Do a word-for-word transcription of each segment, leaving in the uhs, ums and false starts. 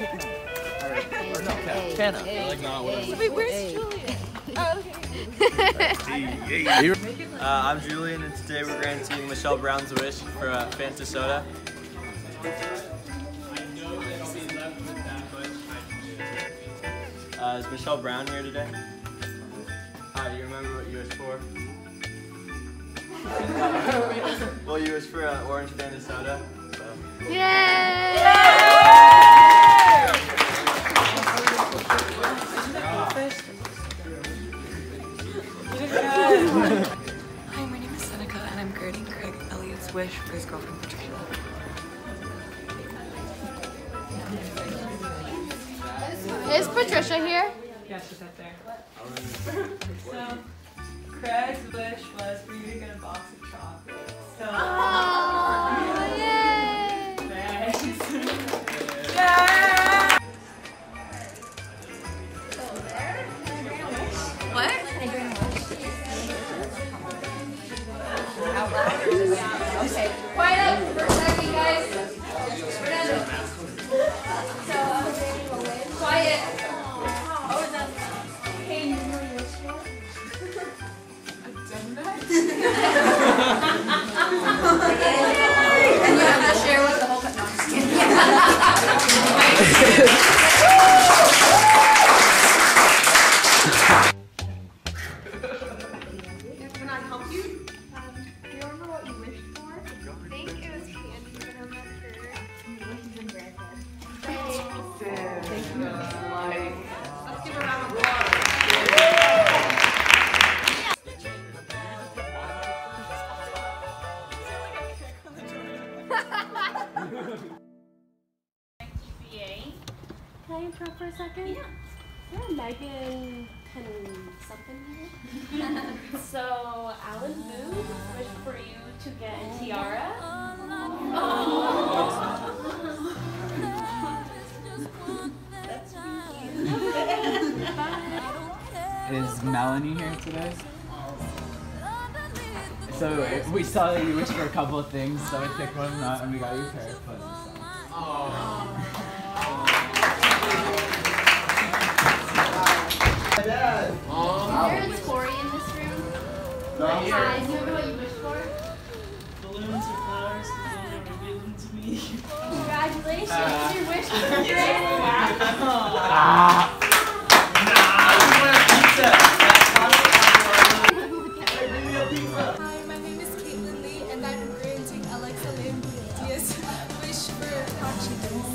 Or no, Kenna. Like, nah, whatever. Wait, where's Julian? Oh, okay. uh, I'm Julian, and today we're granting Michelle Brown's wish for a Fanta soda. Uh, is Michelle Brown here today? Hi, do you remember what you wished for? Well, you wished for an orange Fanta soda. So. Yay! Yay! Hi, my name is Seneca, and I'm granting Craig Elliott's wish for his girlfriend Patricia. Is Patricia here? Yeah, she's up there. So, Craig's wish was for you to get a box of chocolate. So, oh, yay! Thanks. Yay! What? Out loud? Yeah. Okay. Quiet up for a second, guys. We're done. So, quiet. Oh, is that? Hey, you know your score? A donut? And you have to share with the whole country. Can I help you? Um, do you remember what you wished for? I think it was candy, but I'm not sure. Maybe some breakfast. Thank you. Let's give a round of applause. Can I interrupt for a second? Yeah. Is there a Megan kind of something here? So, Alan Vu wished for you to get a tiara. Oh. Oh. Is Melanie here today? So we saw that you wished for a couple of things, so I picked one out and we got you a pair of puzzle socks. Aww. Dad! There is Tori in this room. Hi, yeah. Do you remember what you wished for? Balloons or flowers, because they'll never give them to me. Congratulations, uh, your wish was great! Yeah. Ah. Hi, my name is Caitlin Lee, and I'm granting Alexa Lynn Diaz wish for hot chickens.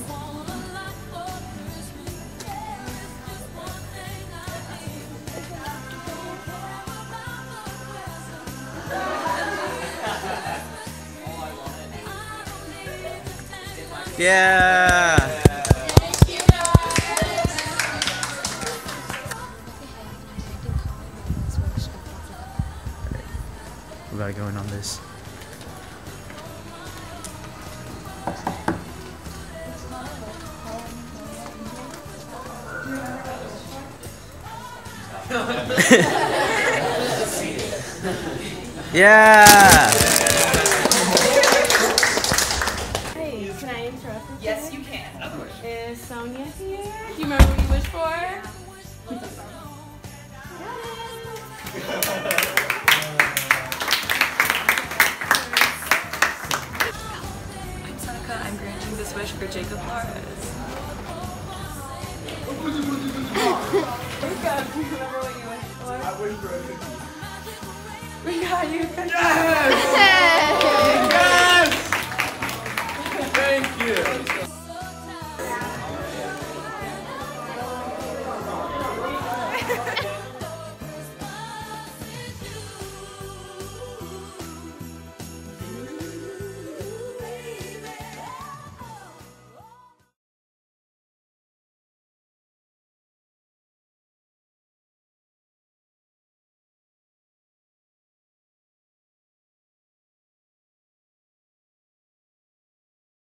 Yeah! Thank you guys! We gotta go in on this. Yeah! Yes, you can. Is Sonia here? Do you remember what you wished for? I'm Seneca. I'm granting this wish for Jacob Lawrence. Jacob, do you remember what you wished for? I wished for a cookie. We got you. Yes!